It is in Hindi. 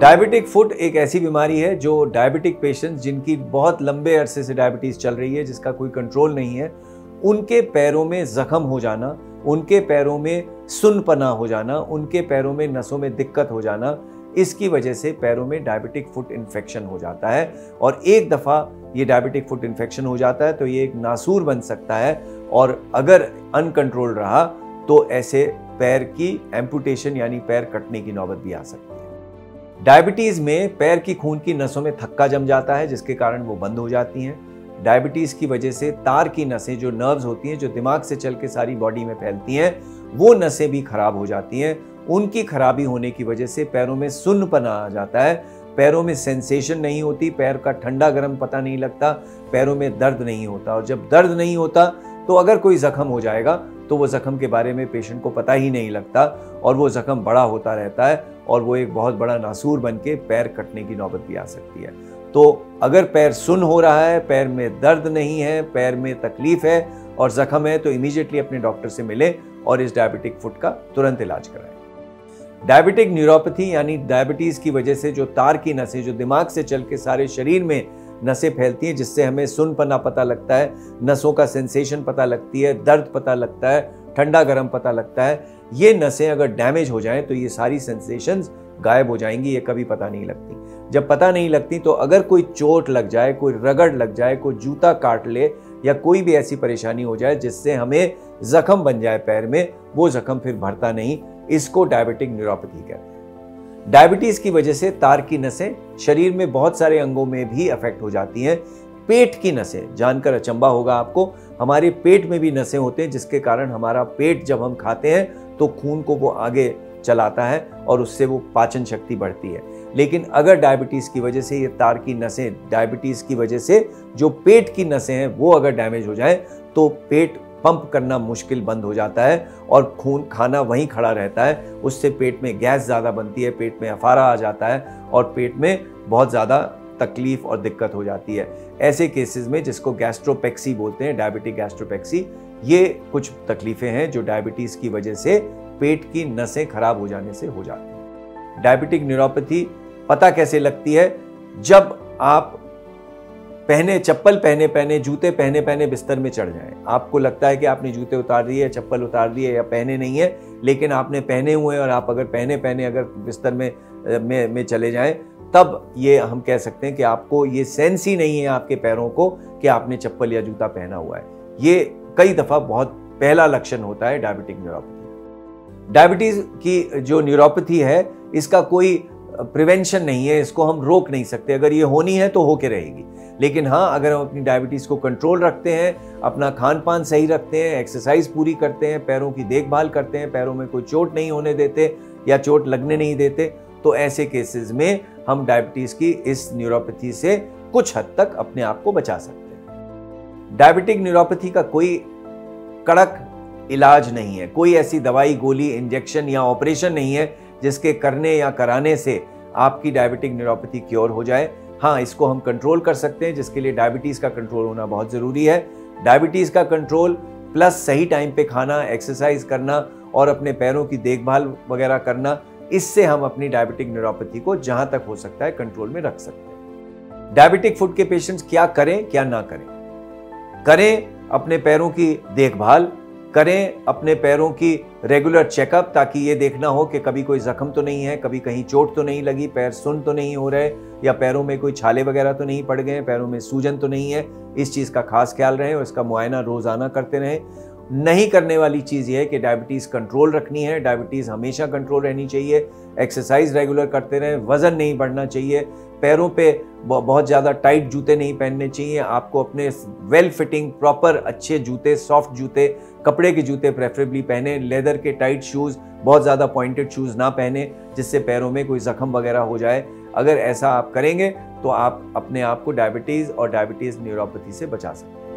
डायबिटिक फुट एक ऐसी बीमारी है जो डायबिटिक पेशेंट्स जिनकी बहुत लंबे अरसे से डायबिटीज़ चल रही है, जिसका कोई कंट्रोल नहीं है, उनके पैरों में ज़ख़म हो जाना, उनके पैरों में सुन्नपना हो जाना, उनके पैरों में नसों में दिक्कत हो जाना, इसकी वजह से पैरों में डायबिटिक फुट इन्फेक्शन हो जाता है। और एक दफ़ा ये डायबिटिक फुट इन्फेक्शन हो जाता है तो ये एक नासूर बन सकता है, और अगर अनकंट्रोल रहा तो ऐसे पैर की एम्पुटेशन यानी पैर कटने की नौबत भी आ सकती है। डायबिटीज़ में पैर की खून की नसों में थक्का जम जाता है, जिसके कारण वो बंद हो जाती हैं। डायबिटीज़ की वजह से तार की नसें, जो नर्व्स होती हैं, जो दिमाग से चल के सारी बॉडी में फैलती हैं, वो नसें भी खराब हो जाती हैं। उनकी खराबी होने की वजह से पैरों में सुन्नपना आ जाता है, पैरों में सेंसेशन नहीं होती, पैर का ठंडा गर्म पता नहीं लगता, पैरों में दर्द नहीं होता। और जब दर्द नहीं होता तो अगर कोई ज़ख़म हो जाएगा तो वो ज़ख़म के बारे में पेशेंट को पता ही नहीं लगता, और वो ज़ख़म बड़ा होता रहता है और वो एक बहुत बड़ा नासूर बन के पैर कटने की नौबत भी आ सकती है। तो अगर पैर सुन्न हो रहा है, पैर में दर्द नहीं है, पैर में तकलीफ़ है और ज़ख़म है, तो इमीडिएटली अपने डॉक्टर से मिलें और इस डायबिटिक फुट का तुरंत इलाज कराएं। डायबिटिक न्यूरोपैथी यानी डायबिटीज़ की वजह से जो तार की नसें, जो दिमाग से चल के सारे शरीर में नसें फैलती हैं, जिससे हमें सुन्नपना पता लगता है, नसों का सेंसेशन पता लगती है, दर्द पता लगता है, ठंडा गर्म पता लगता है, ये नसें अगर डैमेज हो जाएं तो ये सारी सेंसेशंस गायब हो जाएंगी, ये कभी पता नहीं लगती। जब पता नहीं लगती तो अगर कोई चोट लग जाए, कोई रगड़ लग जाए, कोई जूता काट ले, या कोई भी ऐसी परेशानी हो जाए जिससे हमें ज़ख़म बन जाए पैर में, वो ज़ख़म फिर भरता नहीं, इसको डायबिटिक न्यूरोपैथी कहते हैं। डायबिटीज़ की वजह से तार की नसें शरीर में बहुत सारे अंगों में भी अफेक्ट हो जाती हैं। पेट की नसें, जानकर अचंबा होगा आपको, हमारे पेट में भी नसें होते हैं, जिसके कारण हमारा पेट जब हम खाते हैं तो खून को वो आगे चलाता है और उससे वो पाचन शक्ति बढ़ती है। लेकिन अगर डायबिटीज़ की वजह से ये तार की नसें, डायबिटीज़ की वजह से जो पेट की नसें हैं वो अगर डैमेज हो जाए तो पेट पंप करना मुश्किल बंद हो जाता है और खून, खाना वहीं खड़ा रहता है, उससे पेट में गैस ज़्यादा बनती है, पेट में अफारा आ जाता है और पेट में बहुत ज़्यादा तकलीफ़ और दिक्कत हो जाती है। ऐसे केसेस में, जिसको गैस्ट्रोपेक्सी बोलते हैं, डायबिटिक गैस्ट्रोपेक्सी, ये कुछ तकलीफ़ें हैं जो डायबिटीज़ की वजह से पेट की नसें खराब हो जाने से हो जाती हैं। डायबिटिक न्यूरोपैथी पता कैसे लगती है? जब आप पहने, चप्पल पहने पहने, जूते पहने पहने बिस्तर में चढ़ जाएं, आपको लगता है कि आपने जूते उतार दिए, चप्पल उतार दिए या पहने नहीं है, लेकिन आपने पहने हुए हैं और आप अगर पहने पहने अगर बिस्तर में चले जाएं, तब ये हम कह सकते हैं कि आपको ये सेंस ही नहीं है आपके पैरों को कि आपने चप्पल या जूता पहना हुआ है। ये कई दफ़ा बहुत पहला लक्षण होता है डायबिटिक न्यूरोपैथी। डायबिटीज़ की जो न्यूरोपैथी है, इसका कोई प्रिवेंशन नहीं है, इसको हम रोक नहीं सकते। अगर ये होनी है तो होके रहेगी, लेकिन हाँ, अगर हम अपनी डायबिटीज़ को कंट्रोल रखते हैं, अपना खान पान सही रखते हैं, एक्सरसाइज पूरी करते हैं, पैरों की देखभाल करते हैं, पैरों में कोई चोट नहीं होने देते या चोट लगने नहीं देते, तो ऐसे केसेस में हम डायबिटीज़ की इस न्यूरोपैथी से कुछ हद तक अपने आप को बचा सकते हैं। डायबिटिक न्यूरोपैथी का कोई कड़क इलाज नहीं है, कोई ऐसी दवाई, गोली, इंजेक्शन या ऑपरेशन नहीं है जिसके करने या कराने से आपकी डायबिटिक न्यूरोपैथी क्योर हो जाए। हाँ, इसको हम कंट्रोल कर सकते हैं, जिसके लिए डायबिटीज़ का कंट्रोल होना बहुत ज़रूरी है। डायबिटीज़ का कंट्रोल प्लस सही टाइम पे खाना, एक्सरसाइज करना और अपने पैरों की देखभाल वगैरह करना, इससे हम अपनी डायबिटिक न्यूरोपैथी को जहाँ तक हो सकता है कंट्रोल में रख सकते हैं। डायबिटिक फुट के पेशेंट्स क्या करें, क्या ना करें? करें अपने पैरों की देखभाल, करें अपने पैरों की रेगुलर चेकअप, ताकि ये देखना हो कि कभी कोई ज़ख़म तो नहीं है, कभी कहीं चोट तो नहीं लगी, पैर सुन्न तो नहीं हो रहे, या पैरों में कोई छाले वगैरह तो नहीं पड़ गए, पैरों में सूजन तो नहीं है। इस चीज़ का खास ख्याल रहे और इसका मुआयना रोज़ाना करते रहें। नहीं करने वाली चीज़ ये है कि डायबिटीज़ कंट्रोल रखनी है, डायबिटीज़ हमेशा कंट्रोल रहनी चाहिए, एक्सरसाइज रेगुलर करते रहें, वज़न नहीं बढ़ना चाहिए, पैरों पे बहुत ज़्यादा टाइट जूते नहीं पहनने चाहिए, आपको अपने वेल फिटिंग प्रॉपर अच्छे जूते, सॉफ्ट जूते, कपड़े के जूते प्रेफरेबली पहने, लेदर के टाइट शूज़, बहुत ज़्यादा पॉइंटेड शूज़ ना पहने जिससे पैरों में कोई ज़ख़म वगैरह हो जाए। अगर ऐसा आप करेंगे तो आप अपने आप को डायबिटीज़ और डायबिटीज़ न्यूरोपैथी से बचा सकते हैं।